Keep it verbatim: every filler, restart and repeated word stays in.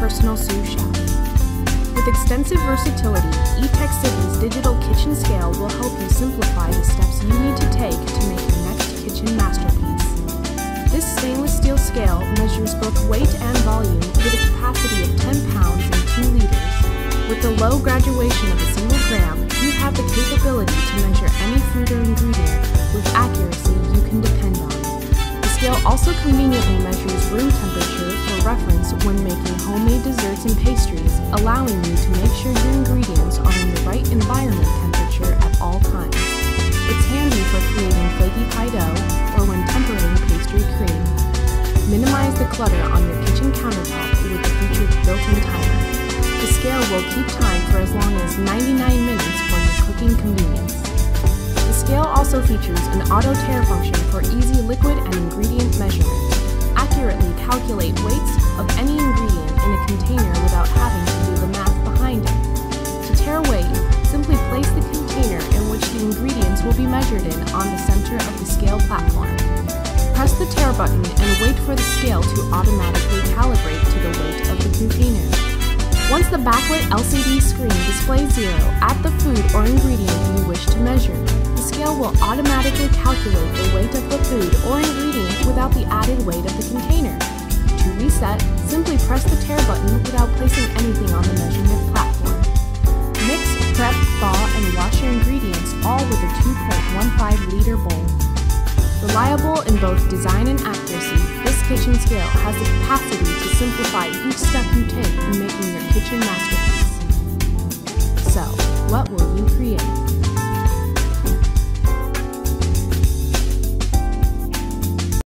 personal sous chef. With extensive versatility, Etekcity's digital kitchen scale will help you simplify the steps you need to take to make your next kitchen masterpiece. This stainless steel scale measures both weight and volume with a capacity of ten pounds and two liters. With the low graduation of a single gram, you have the capability to measure any food or ingredient with accuracy you can depend on. The scale also conveniently measures room temperature for reference when making homemade desserts and pastries, allowing you to make sure your ingredients are in the right environment temperature at all times. It's handy for creating flaky pie dough or when tempering pastry cream. Minimize the clutter on your kitchen countertop with the featured built-in timer. The scale will keep time for as long as ninety-nine minutes for your cooking convenience. The scale also features an auto-tear function for easy liquid and ingredient measurement. Accurately calculate weights of any ingredient in a container without having to do the math behind it. To tear weight, simply place the container in which the ingredients will be measured in on the center of the scale platform. Press the tear button and wait for the scale to automatically calibrate to the weight of the container. Once the backlit L C D screen displays zero at the food or ingredient you wish to measure, the scale will automatically calculate the weight of the food or ingredient without the added weight of the container. To reset, simply press the tear button without placing anything on the measurement platform. Mix, prep, thaw, and wash your ingredients all with a two point one five liter bowl. Reliable in both design and accuracy, this kitchen scale has the capacity to simplify each step you take in making your kitchen masterpiece. So, what will you create?